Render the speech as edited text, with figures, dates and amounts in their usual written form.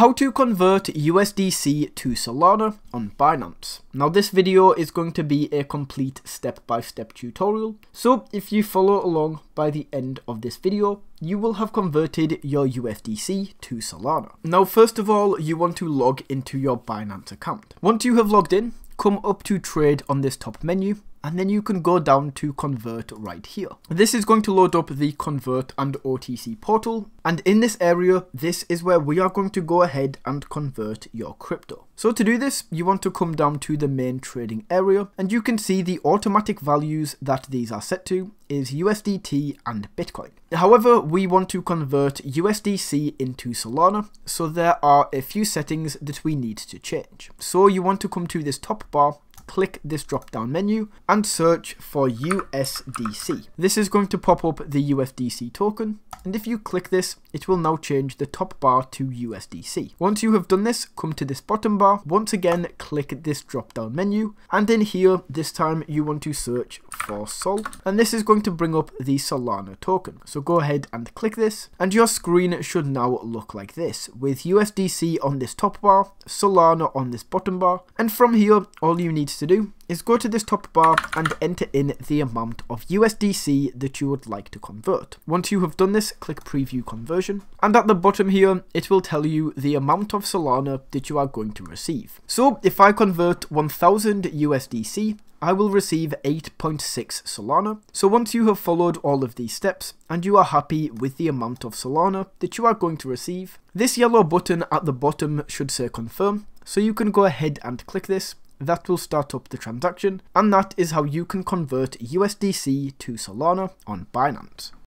How to convert USDC to Solana on Binance. Now this video is going to be a complete step-by-step tutorial, so if you follow along by the end of this video, you will have converted your USDC to Solana. Now first of all, you want to log into your Binance account. Once you have logged in, come up to trade on this top menu, and then you can go down to convert right here. This is going to load up the convert and OTC portal, and in this area, this is where we are going to go ahead and convert your crypto. So to do this, you want to come down to the main trading area, and you can see the automatic values that these are set to is USDT and Bitcoin. However, we want to convert USDC into Solana, so there are a few settings that we need to change. So you want to come to this top bar, click this drop down menu and search for USDC. This is going to pop up the USDC token, and if you click this, it will now change the top bar to USDC. Once you have done this, come to this bottom bar, once again click this drop down menu, and in here this time you want to search for Sol, and this is going to bring up the Solana token. So go ahead and click this, and your screen should now look like this, with USDC on this top bar, Solana on this bottom bar, and from here all you need to do is go to this top bar and enter in the amount of USDC that you would like to convert. Once you have done this, click preview conversion, and at the bottom here it will tell you the amount of Solana that you are going to receive. So if I convert 1000 USDC, I will receive 8.6 Solana. So once you have followed all of these steps and you are happy with the amount of Solana that you are going to receive, this yellow button at the bottom should say confirm, so you can go ahead and click this. That will start up the transaction, and that is how you can convert USDC to Solana on Binance.